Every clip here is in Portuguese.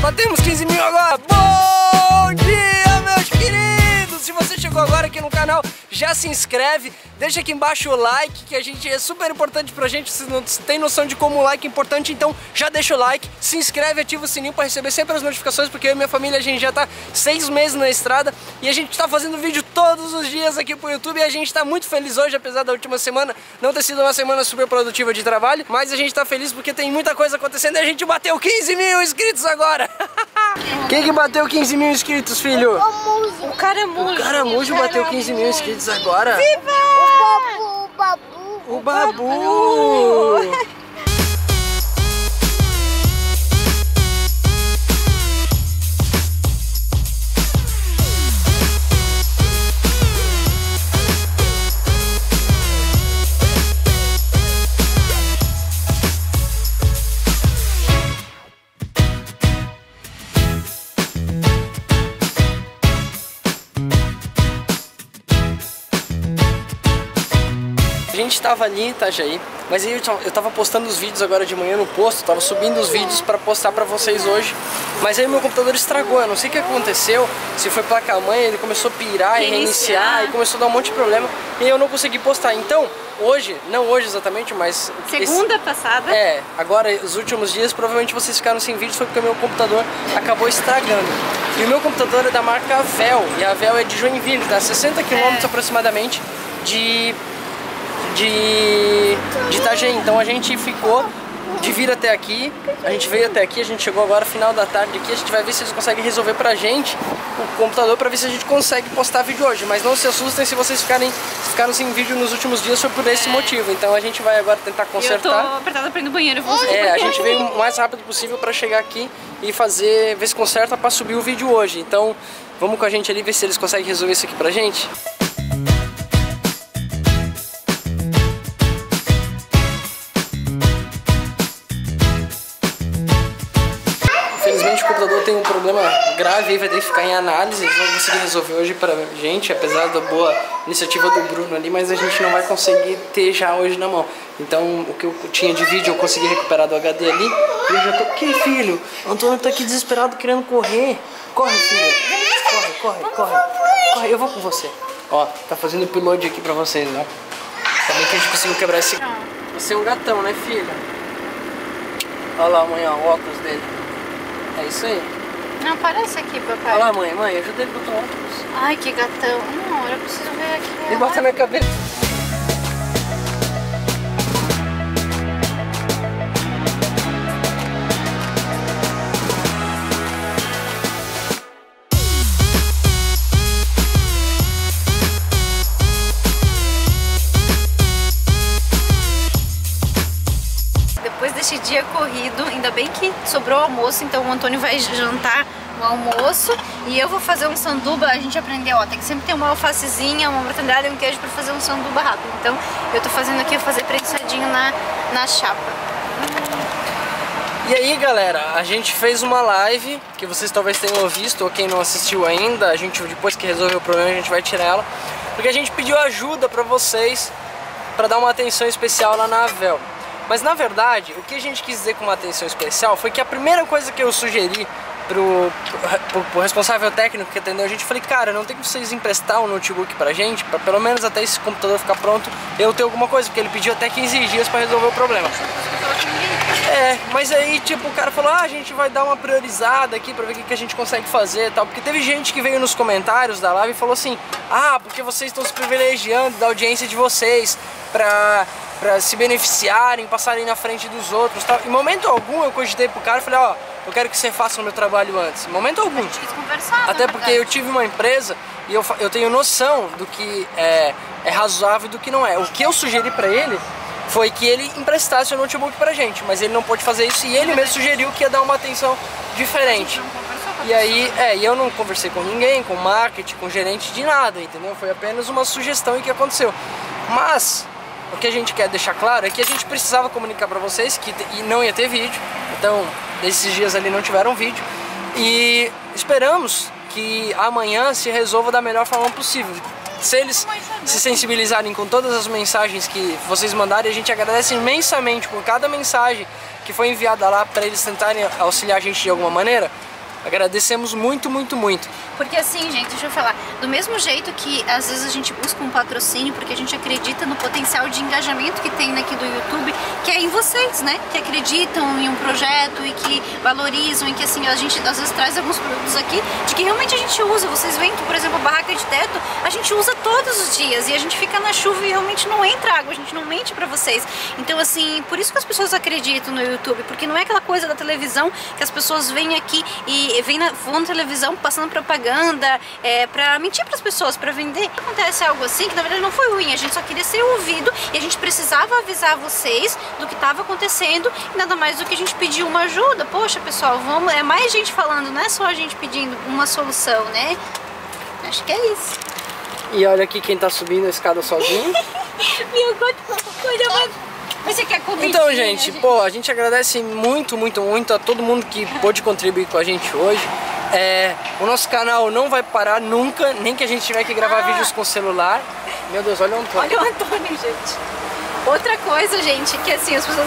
Batemos 15 mil agora. Bom dia, meus queridos. Se você chegou agora aqui no canal, já se inscreve, deixa aqui embaixo o like, que a gente é super importante pra gente. Vocês não tem noção de como o like é importante, então já deixa o like, se inscreve, ativa o sininho pra receber sempre as notificações, porque eu e minha família, a gente já tá 6 meses na estrada e a gente tá fazendo vídeo todos os dias aqui pro YouTube e a gente tá muito feliz hoje, apesar da última semana não ter sido uma semana super produtiva de trabalho, mas a gente tá feliz porque tem muita coisa acontecendo e a gente bateu 15 mil inscritos agora! Quem que bateu 15 mil inscritos, filho? O Caramujo. O Caramujo bateu 15 mil inscritos agora. Viva! O Babu! O Babu! A gente estava ali em Itajaí, mas aí eu tava postando os vídeos agora de manhã no posto, tava subindo os vídeos para postar para vocês hoje, mas aí meu computador estragou, eu não sei o que aconteceu, se foi placa-mãe, ele começou a pirar e reiniciar, e começou a dar um monte de problema, e eu não consegui postar, então hoje, não hoje exatamente, mas... Segunda passada? É, agora os últimos dias provavelmente vocês ficaram sem vídeos foi porque meu computador acabou estragando, e o meu computador é da marca Avell, e a Avell é de Joinville, tá? 60 km aproximadamente de Itajaí, então a gente ficou de vir até aqui, a gente veio até aqui, a gente chegou agora final da tarde aqui, a gente vai ver se eles conseguem resolver pra gente o computador pra ver se a gente consegue postar vídeo hoje, mas não se assustem se vocês ficaram sem vídeo nos últimos dias, foi por esse motivo, então a gente vai agora tentar consertar. Eu tô apertada pra ir no banheiro, eu vou fazer a gente veio o mais rápido possível pra chegar aqui e fazer, ver se conserta pra subir o vídeo hoje, então vamos com a gente ali ver se eles conseguem resolver isso aqui pra gente. Tem um problema grave, vai ter que ficar em análise, eles vão conseguir resolver hoje pra gente, apesar da boa iniciativa do Bruno ali, mas a gente não vai conseguir ter já hoje na mão. Então o que eu tinha de vídeo eu consegui recuperar do HD ali e eu já tô... Que filho? O Antônio tá aqui desesperado querendo correr. Corre, filho. Corre, eu vou com você. Ó, tá fazendo upload aqui pra vocês, ó. Também que a gente conseguiu quebrar esse... Você é um gatão, né, filha? Olha lá, amanhã o óculos dele. É isso aí? Não, aparece aqui, papai. Olha lá, mãe, ajuda ele a botar óculos. Ai, que gatão. Não, eu preciso ver aqui. Ele bota na minha cabeça. Esse dia corrido, ainda bem que sobrou almoço, então o Antônio vai jantar o almoço e eu vou fazer um sanduba. A gente aprendeu, ó, tem que sempre ter uma alfacezinha, uma mortadela e um queijo pra fazer um sanduba rápido. Então eu tô fazendo aqui, eu vou fazer prensadinho na chapa. E aí, galera, a gente fez uma live que vocês talvez tenham visto ou quem não assistiu ainda, a gente depois que resolver o problema a gente vai tirar ela, porque a gente pediu ajuda pra vocês pra dar uma atenção especial lá na Avell. Mas na verdade, o que a gente quis dizer com uma atenção especial foi que a primeira coisa que eu sugeri pro responsável técnico que atendeu a gente, eu falei, cara, não tem que vocês emprestar um notebook pra gente, pra pelo menos até esse computador ficar pronto, eu ter alguma coisa, porque ele pediu até 15 dias pra resolver o problema. É, mas aí tipo, o cara falou, ah, a gente vai dar uma priorizada aqui pra ver o que a gente consegue fazer e tal, porque teve gente que veio nos comentários da live e falou assim, ah, porque vocês estão se privilegiando da audiência de vocês pra se beneficiarem, passarem na frente dos outros, tal. Em momento algum eu cogitei pro cara e falei, ó, eu quero que você faça o meu trabalho antes. Em momento algum. A gente quis conversar, até porque eu tive uma empresa e eu tenho noção do que é razoável e do que não é. O que eu sugeri pra ele foi que ele emprestasse o notebook pra gente, mas ele não pôde fazer isso e ele mesmo sugeriu que ia dar uma atenção diferente. E aí, eu não conversei com ninguém, com marketing, com gerente de nada, entendeu? Foi apenas uma sugestão e que aconteceu. Mas... o que a gente quer deixar claro é que a gente precisava comunicar pra vocês que não ia ter vídeo, então esses dias ali não tiveram vídeo e esperamos que amanhã se resolva da melhor forma possível. Se eles se sensibilizarem com todas as mensagens que vocês mandarem, a gente agradece imensamente por cada mensagem que foi enviada lá para eles tentarem auxiliar a gente de alguma maneira. Agradecemos muito, muito, muito. Porque assim, gente, deixa eu falar, do mesmo jeito que às vezes a gente busca um patrocínio porque a gente acredita no potencial de engajamento que tem aqui do YouTube, que é em vocês, né? Que acreditam em um projeto e que valorizam e que assim, a gente às vezes traz alguns produtos aqui de que realmente a gente usa. Vocês veem que, por exemplo, a barraca de teto, a gente usa todos os dias e a gente fica na chuva e realmente não entra água, a gente não mente pra vocês. Então assim, por isso que as pessoas acreditam no YouTube, porque não é aquela coisa da televisão que as pessoas vêm aqui e vão na televisão passando propaganda pra mentir pras pessoas, pra vender. Acontece algo assim que na verdade não foi ruim, a gente só queria ser ouvido e a gente precisava avisar vocês do que estava acontecendo, e nada mais do que a gente pedir uma ajuda. Poxa pessoal, vamos, é mais gente falando, não é só a gente pedindo uma solução, né? Acho que é isso. E olha aqui quem tá subindo a escada sozinho. Meu, quanta coisa mais... Você quer comidinha? Então, gente, pô, a gente agradece muito, muito, muito a todo mundo que pôde contribuir com a gente hoje. O nosso canal não vai parar nunca, nem que a gente tiver que gravar vídeos com celular. Meu Deus, olha o Antônio. Olha o Antônio, gente. Outra coisa, gente, que assim, as pessoas,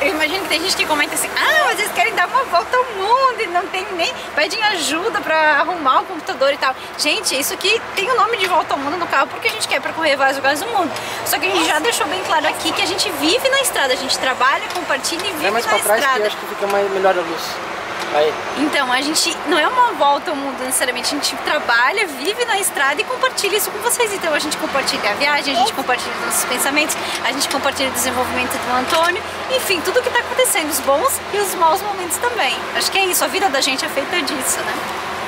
eu imagino que tem gente que comenta assim, ah, mas eles querem dar uma volta ao mundo e não tem nem, pedem ajuda pra arrumar o computador e tal. Gente, isso aqui tem o nome de volta ao mundo no carro porque a gente quer percorrer vários lugares do mundo. Só que a gente já deixou bem claro aqui que a gente vive na estrada, a gente trabalha, compartilha e vive na estrada. Vai mais pra trás que eu acho que fica melhor a luz. Aí. Então, a gente não é uma volta ao mundo necessariamente, a gente trabalha, vive na estrada e compartilha isso com vocês. Então a gente compartilha a viagem, a gente compartilha os nossos pensamentos, a gente compartilha o desenvolvimento do Antônio, enfim, tudo o que está acontecendo, os bons e os maus momentos também. Acho que é isso, a vida da gente é feita disso, né?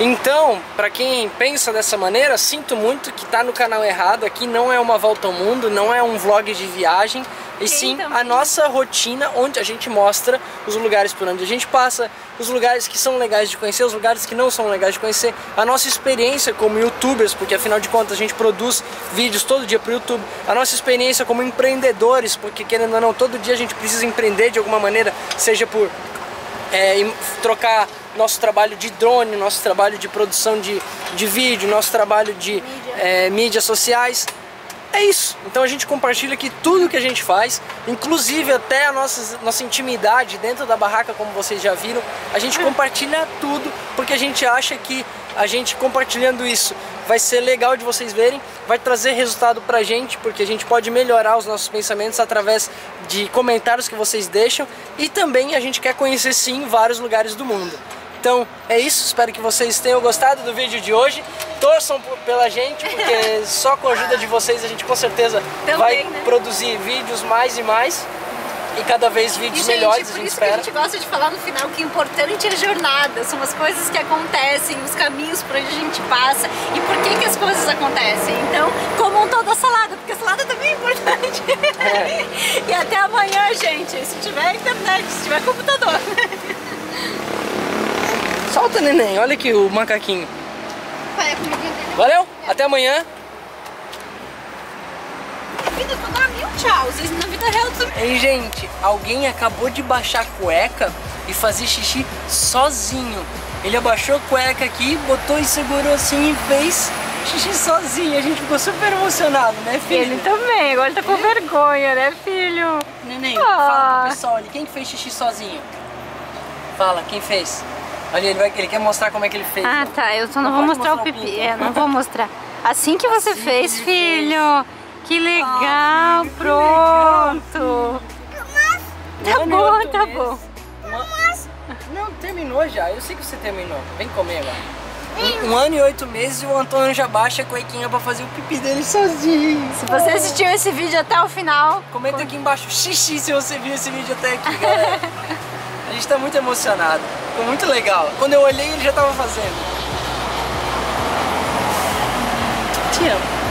Então, para quem pensa dessa maneira, sinto muito que tá no canal errado. Aqui não é uma volta ao mundo, não é um vlog de viagem, e sim a nossa rotina, onde a gente mostra os lugares por onde a gente passa, os lugares que são legais de conhecer, os lugares que não são legais de conhecer, a nossa experiência como youtubers, porque afinal de contas a gente produz vídeos todo dia pro YouTube, a nossa experiência como empreendedores, porque querendo ou não, todo dia a gente precisa empreender de alguma maneira, seja por trocar nosso trabalho de drone, nosso trabalho de produção de vídeo, nosso trabalho de mídias sociais. É isso. Então a gente compartilha aqui tudo que a gente faz, inclusive até a nossa intimidade dentro da barraca, como vocês já viram. A gente compartilha tudo porque a gente acha que a gente compartilhando isso vai ser legal de vocês verem, vai trazer resultado pra gente, porque a gente pode melhorar os nossos pensamentos através de comentários que vocês deixam, e também a gente quer conhecer sim vários lugares do mundo. Então é isso, espero que vocês tenham gostado do vídeo de hoje. Torçam pela gente, porque só com a ajuda de vocês a gente com certeza também vai produzir vídeos mais e mais. E cada vez vídeos melhores, a gente espera. Por isso que a gente gosta de falar no final que o importante é a jornada, são as coisas que acontecem, os caminhos por onde a gente passa e por que as coisas acontecem. Então, comam toda a salada, porque a salada também é importante. E até amanhã, gente, se tiver internet, se tiver computador. Solta, neném, olha aqui o macaquinho. Valeu, até amanhã. Tchau, vocês na vida real também. Ei, gente, alguém acabou de baixar a cueca e fazer xixi sozinho. Ele abaixou a cueca aqui, botou e segurou assim e fez xixi sozinho. A gente ficou super emocionado, né, filho? Ele também, agora ele tá com vergonha, né, filho? Neném, fala pro pessoal, quem que fez xixi sozinho? Fala, quem fez? Olha, ele quer mostrar como é que ele fez. Ah, ó. Tá, eu só não vou mostrar o pipi. Não vou mostrar. Assim que você assim fez, que filho. Fez. Que legal, pronto. Tá bom, tá bom. Não, terminou já. Eu sei que você terminou. Vem comer agora. 1 ano e 8 meses e o Antônio já baixa a cuequinha pra fazer o pipi dele sozinho. Se você assistiu esse vídeo até o final, comenta aqui embaixo xixi se você viu esse vídeo até aqui, galera. A gente tá muito emocionado. Ficou muito legal. Quando eu olhei, ele já tava fazendo. Te amo.